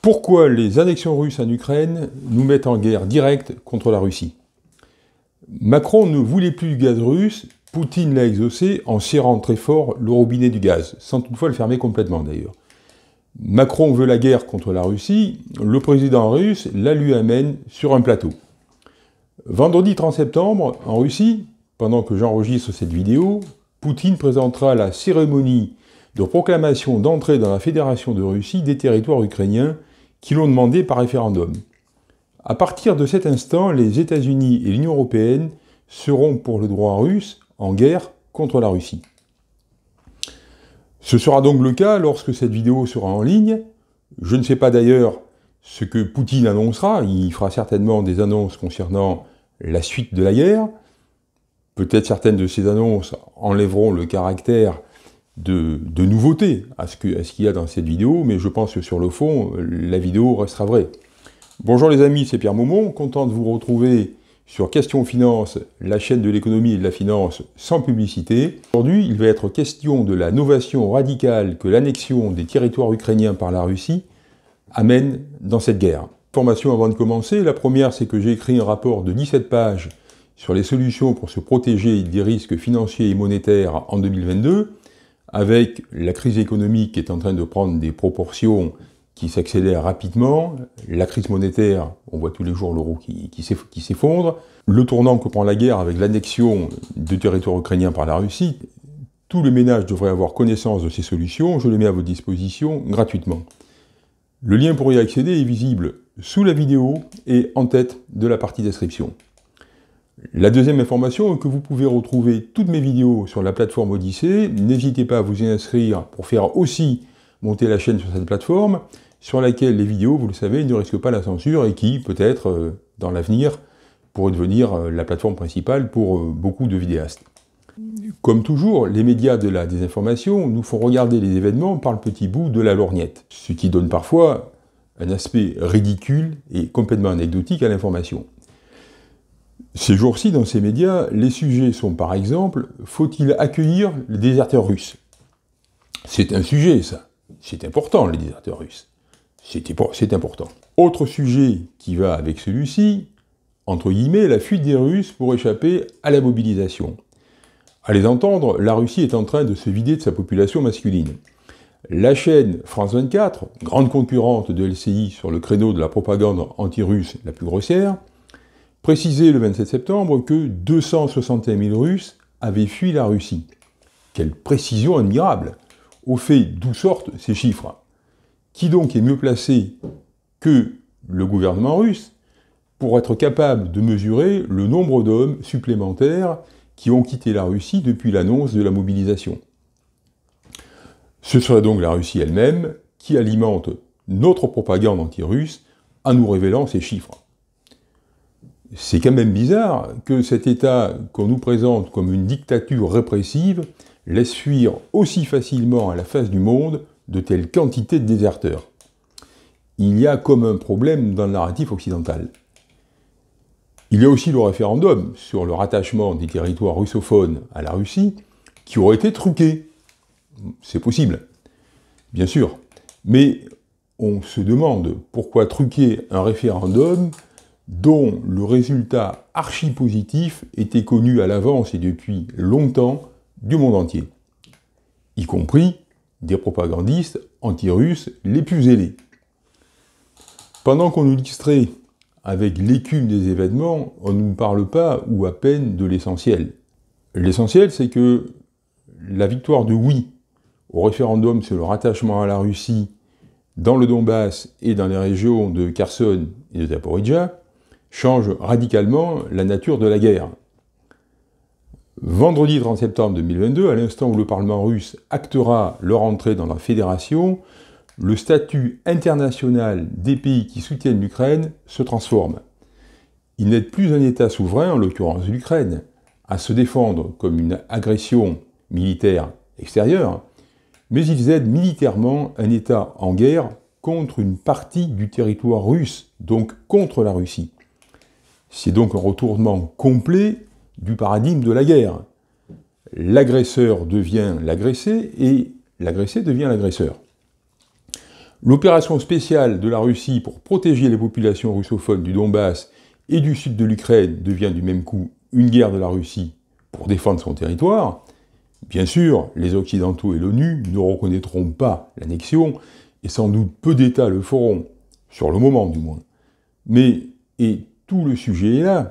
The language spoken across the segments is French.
Pourquoi les annexions russes en Ukraine nous mettent en guerre directe contre la Russie? Macron ne voulait plus du gaz russe, Poutine l'a exaucé en serrant très fort le robinet du gaz, sans toutefois le fermer complètement d'ailleurs. Macron veut la guerre contre la Russie, le président russe la lui amène sur un plateau. Vendredi 30 septembre, en Russie, pendant que j'enregistre cette vidéo, Poutine présentera la cérémonie de proclamation d'entrée dans la Fédération de Russie des territoires ukrainiens qui l'ont demandé par référendum. À partir de cet instant, les États-Unis et l'Union européenne seront pour le droit russe en guerre contre la Russie. Ce sera donc le cas lorsque cette vidéo sera en ligne. Je ne sais pas d'ailleurs ce que Poutine annoncera. Il fera certainement des annonces concernant la suite de la guerre. Peut-être certaines de ces annonces enlèveront le caractère de nouveauté à ce qu'il y a dans cette vidéo, mais je pense que sur le fond, la vidéo restera vraie. Bonjour les amis, c'est Pierre Maumont, content de vous retrouver sur Questions Finances, la chaîne de l'économie et de la finance sans publicité. Aujourd'hui, il va être question de la novation radicale que l'annexion des territoires ukrainiens par la Russie amène dans cette guerre. Information avant de commencer, la première c'est que j'ai écrit un rapport de 17 pages sur les solutions pour se protéger des risques financiers et monétaires en 2022, avec la crise économique qui est en train de prendre des proportions qui s'accélère rapidement, la crise monétaire, on voit tous les jours l'euro qui s'effondre, le tournant que prend la guerre avec l'annexion du territoire ukrainien par la Russie. Tous les ménages devraient avoir connaissance de ces solutions, je les mets à votre disposition gratuitement. Le lien pour y accéder est visible sous la vidéo et en tête de la partie description. La deuxième information est que vous pouvez retrouver toutes mes vidéos sur la plateforme Odyssée, n'hésitez pas à vous y inscrire pour faire aussi monter la chaîne sur cette plateforme, sur laquelle les vidéos, vous le savez, ne risquent pas la censure et qui, peut-être, dans l'avenir, pourrait devenir la plateforme principale pour beaucoup de vidéastes. Comme toujours, les médias de la désinformation nous font regarder les événements par le petit bout de la lorgnette, ce qui donne parfois un aspect ridicule et complètement anecdotique à l'information. Ces jours-ci, dans ces médias, les sujets sont par exemple « Faut-il accueillir les déserteurs russes ?» C'est un sujet, ça. C'est important, les déserteurs russes. C'est important. Autre sujet qui va avec celui-ci, entre guillemets, la fuite des Russes pour échapper à la mobilisation. À les entendre, la Russie est en train de se vider de sa population masculine. La chaîne France 24, grande concurrente de LCI sur le créneau de la propagande anti-russe la plus grossière, précisait le 27 septembre que 261 000 Russes avaient fui la Russie. Quelle précision admirable! Au fait, d'où sortent ces chiffres? Qui donc est mieux placé que le gouvernement russe pour être capable de mesurer le nombre d'hommes supplémentaires qui ont quitté la Russie depuis l'annonce de la mobilisation? Ce serait donc la Russie elle-même qui alimente notre propagande anti-russe en nous révélant ces chiffres. C'est quand même bizarre que cet État qu'on nous présente comme une dictature répressive laisse fuir aussi facilement à la face du monde de telles quantités de déserteurs. Il y a comme un problème dans le narratif occidental. Il y a aussi le référendum sur le rattachement des territoires russophones à la Russie qui aurait été truqué. C'est possible, bien sûr. Mais on se demande pourquoi truquer un référendum dont le résultat archi-positif était connu à l'avance et depuis longtemps du monde entier, y compris des propagandistes anti-russes les plus zélés. Pendant qu'on nous distrait avec l'écume des événements, on ne nous parle pas ou à peine de l'essentiel. L'essentiel, c'est que la victoire de oui au référendum sur le rattachement à la Russie dans le Donbass et dans les régions de Kherson et de Zaporizhzhia change radicalement la nature de la guerre. Vendredi 30 septembre 2022, à l'instant où le Parlement russe actera leur entrée dans la Fédération, le statut international des pays qui soutiennent l'Ukraine se transforme. Il n'est plus un État souverain, en l'occurrence l'Ukraine, à se défendre comme une agression militaire extérieure, mais ils aident militairement un État en guerre contre une partie du territoire russe, donc contre la Russie. C'est donc un retournement complet du paradigme de la guerre. L'agresseur devient l'agressé et l'agressé devient l'agresseur. L'opération spéciale de la Russie pour protéger les populations russophones du Donbass et du sud de l'Ukraine devient du même coup une guerre de la Russie pour défendre son territoire. Bien sûr, les Occidentaux et l'ONU ne reconnaîtront pas l'annexion, et sans doute peu d'États le feront, sur le moment du moins. Mais, et tout le sujet est là,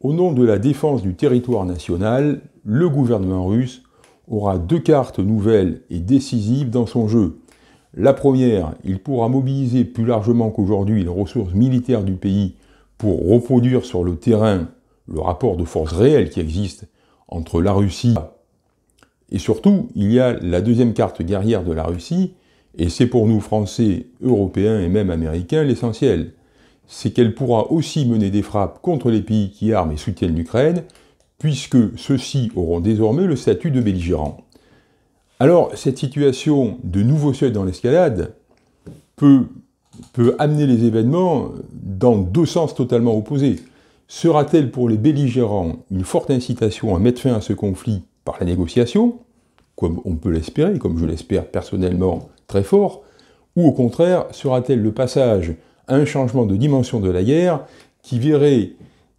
au nom de la défense du territoire national, le gouvernement russe aura deux cartes nouvelles et décisives dans son jeu. La première, il pourra mobiliser plus largement qu'aujourd'hui les ressources militaires du pays pour reproduire sur le terrain le rapport de force réel qui existe entre la Russie et surtout, il y a la deuxième carte guerrière de la Russie, et c'est pour nous Français, Européens et même Américains l'essentiel. C'est qu'elle pourra aussi mener des frappes contre les pays qui arment et soutiennent l'Ukraine, puisque ceux-ci auront désormais le statut de belligérants. Alors, cette situation de nouveau seuil dans l'escalade peut amener les événements dans deux sens totalement opposés. Sera-t-elle pour les belligérants une forte incitation à mettre fin à ce conflit par la négociation, comme on peut l'espérer, comme je l'espère personnellement très fort, ou au contraire, sera-t-elle le passage à un changement de dimension de la guerre qui verrait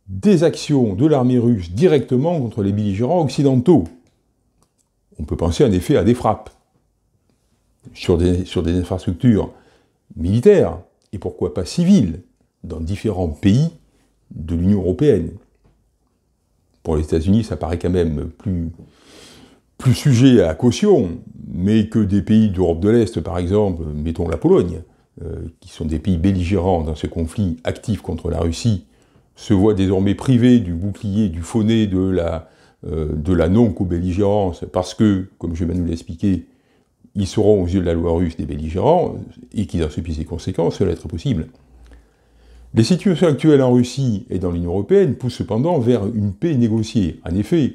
des actions de l'armée russe directement contre les belligérants occidentaux? On peut penser en effet à des frappes sur des infrastructures militaires, et pourquoi pas civiles, dans différents pays de l'Union européenne. Pour les États-Unis, ça paraît quand même plus sujet à caution, mais que des pays d'Europe de l'Est, par exemple, mettons la Pologne, qui sont des pays belligérants dans ce conflit actif contre la Russie, se voient désormais privés du bouclier, du faunet de la non-co-belligérance, parce que, comme je viens de vous l'expliquer, ils seront aux yeux de la loi russe des belligérants, et qu'ils en subissent les conséquences, cela être possible. Les situations actuelles en Russie et dans l'Union européenne poussent cependant vers une paix négociée. En effet,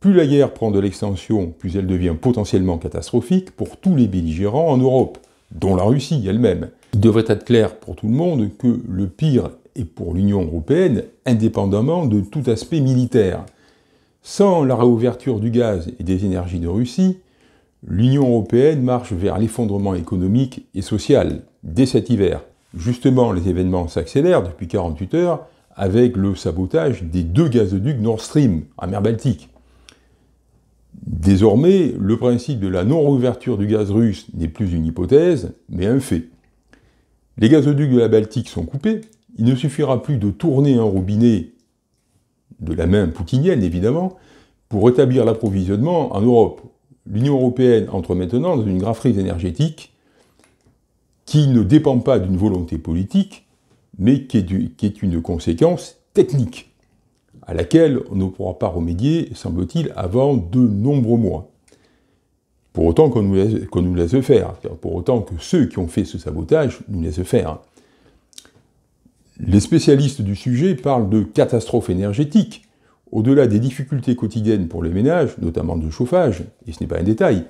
plus la guerre prend de l'extension, plus elle devient potentiellement catastrophique pour tous les belligérants en Europe, dont la Russie elle-même. Il devrait être clair pour tout le monde que le pire est pour l'Union européenne, indépendamment de tout aspect militaire. Sans la réouverture du gaz et des énergies de Russie, l'Union européenne marche vers l'effondrement économique et social dès cet hiver. Justement, les événements s'accélèrent depuis 48 heures avec le sabotage des deux gazoducs Nord Stream en mer Baltique. Désormais, le principe de la non-réouverture du gaz russe n'est plus une hypothèse, mais un fait. Les gazoducs de la Baltique sont coupés, il ne suffira plus de tourner un robinet, de la main poutinienne évidemment, pour rétablir l'approvisionnement en Europe. L'Union européenne entre maintenant dans une grave crise énergétique qui ne dépend pas d'une volonté politique, mais qui est une conséquence technique, à laquelle on ne pourra pas remédier, semble-t-il, avant de nombreux mois. Pour autant qu'on nous laisse faire, pour autant que ceux qui ont fait ce sabotage nous laissent faire. Les spécialistes du sujet parlent de catastrophe énergétique. Au-delà des difficultés quotidiennes pour les ménages, notamment de chauffage, et ce n'est pas un détail,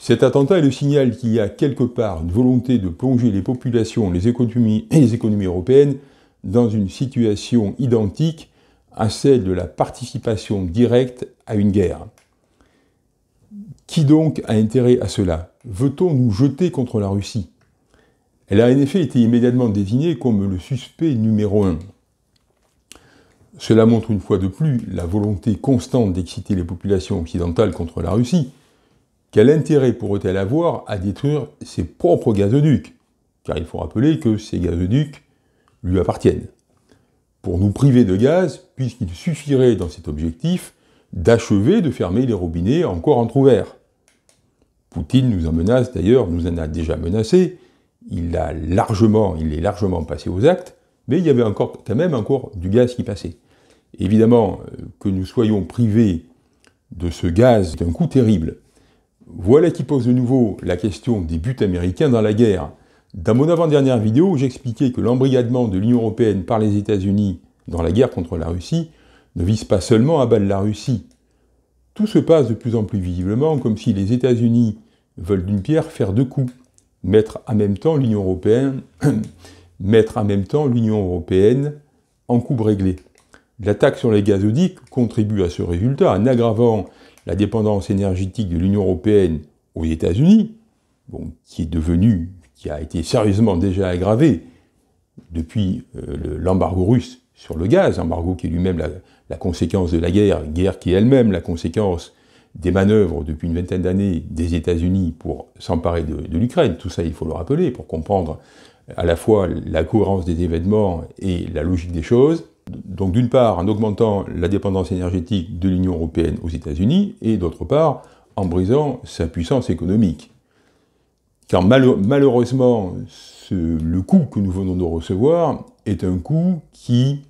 cet attentat est le signal qu'il y a quelque part une volonté de plonger les populations, les économies et les économies européennes dans une situation identique à celle de la participation directe à une guerre. Qui donc a intérêt à cela? Veut-on nous jeter contre la Russie? Elle a en effet été immédiatement désignée comme le suspect numéro 1. Cela montre une fois de plus la volonté constante d'exciter les populations occidentales contre la Russie. Quel intérêt pourrait-elle avoir à détruire ses propres gazoducs? Car il faut rappeler que ces gazoducs lui appartiennent. Pour nous priver de gaz, puisqu'il suffirait dans cet objectif d'achever de fermer les robinets encore entrouverts. Poutine nous en menace d'ailleurs, nous en a déjà menacé, il est largement passé aux actes, mais il y avait encore, quand même encore du gaz qui passait. Évidemment, que nous soyons privés de ce gaz, c'est un coup terrible. Voilà qui pose de nouveau la question des buts américains dans la guerre. Dans mon avant-dernière vidéo, j'expliquais que l'embrigadement de l'Union européenne par les États-Unis dans la guerre contre la Russie ne vise pas seulement à battre la Russie. Tout se passe de plus en plus visiblement comme si les États-Unis veulent d'une pierre faire deux coups, mettre en même temps l'Union européenne en coupe réglée. L'attaque sur les gazoducs contribue à ce résultat en aggravant la dépendance énergétique de l'Union européenne aux États-Unis, bon, qui est devenue, qui a été sérieusement déjà aggravé depuis l'embargo russe sur le gaz, embargo qui est lui-même la conséquence de la guerre, guerre qui est elle-même la conséquence des manœuvres depuis une vingtaine d'années des États-Unis pour s'emparer de l'Ukraine. Tout ça, il faut le rappeler, pour comprendre à la fois la cohérence des événements et la logique des choses. Donc d'une part, en augmentant la dépendance énergétique de l'Union européenne aux États-Unis, et d'autre part, en brisant sa puissance économique. Car malheureusement, le coup que nous venons de recevoir est un coup qui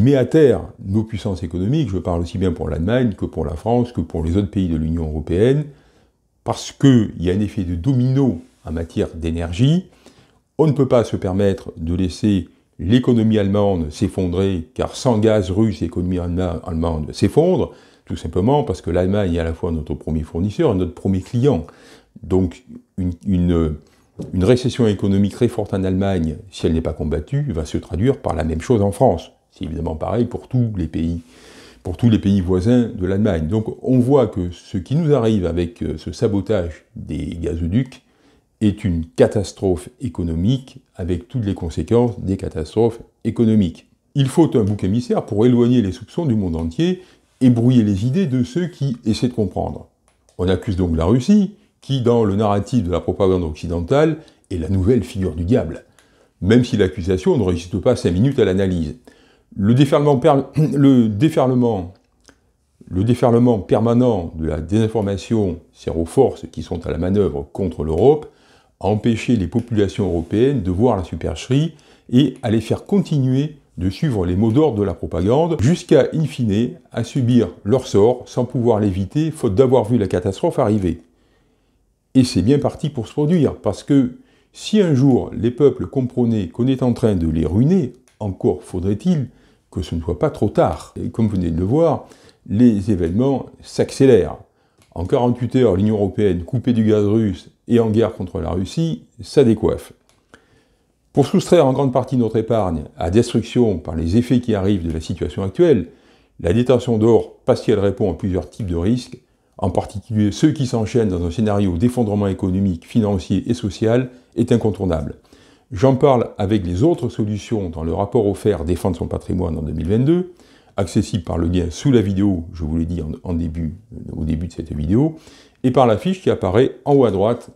met à terre nos puissances économiques, je parle aussi bien pour l'Allemagne que pour la France, que pour les autres pays de l'Union européenne, parce qu'il y a un effet de domino en matière d'énergie. On ne peut pas se permettre de laisser l'économie allemande s'effondrer, car sans gaz russe, l'économie allemande s'effondre, tout simplement parce que l'Allemagne est à la fois notre premier fournisseur et notre premier client. Donc une récession économique très forte en Allemagne, si elle n'est pas combattue, va se traduire par la même chose en France. C'est évidemment pareil pour tous les pays voisins de l'Allemagne. Donc on voit que ce qui nous arrive avec ce sabotage des gazoducs est une catastrophe économique, avec toutes les conséquences des catastrophes économiques. Il faut un bouc émissaire pour éloigner les soupçons du monde entier et brouiller les idées de ceux qui essaient de comprendre. On accuse donc la Russie, qui, dans le narratif de la propagande occidentale, est la nouvelle figure du diable, même si l'accusation ne résiste pas 5 minutes à l'analyse. Le déferlement permanent de la désinformation sert aux forces qui sont à la manœuvre contre l'Europe à empêcher les populations européennes de voir la supercherie et à les faire continuer de suivre les mots d'ordre de la propagande jusqu'à, in fine, à subir leur sort sans pouvoir l'éviter, faute d'avoir vu la catastrophe arriver. Et c'est bien parti pour se produire, parce que si un jour les peuples comprenaient qu'on est en train de les ruiner, encore faudrait-il que ce ne soit pas trop tard. Et comme vous venez de le voir, les événements s'accélèrent. En 48 heures, l'Union européenne coupée du gaz russe et en guerre contre la Russie, ça décoiffe. Pour soustraire en grande partie notre épargne à destruction par les effets qui arrivent de la situation actuelle, la détention d'or, parce qu'elle répond à plusieurs types de risques, en particulier ceux qui s'enchaînent dans un scénario d'effondrement économique, financier et social, est incontournable. J'en parle avec les autres solutions dans le rapport offert « Défendre son patrimoine » en 2022, accessible par le lien sous la vidéo, je vous l'ai dit au début de cette vidéo, et par la fiche qui apparaît en haut à droite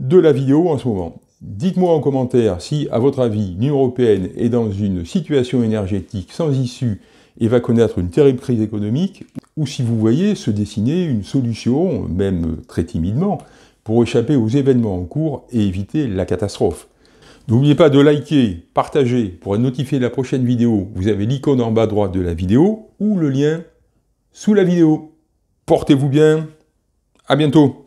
de la vidéo en ce moment. Dites-moi en commentaire si, à votre avis, l'Union européenne est dans une situation énergétique sans issue et va connaître une terrible crise économique, ou si vous voyez se dessiner une solution, même très timidement, pour échapper aux événements en cours et éviter la catastrophe. N'oubliez pas de liker, partager, pour être notifié de la prochaine vidéo. Vous avez l'icône en bas à droite de la vidéo ou le lien sous la vidéo. Portez-vous bien, à bientôt.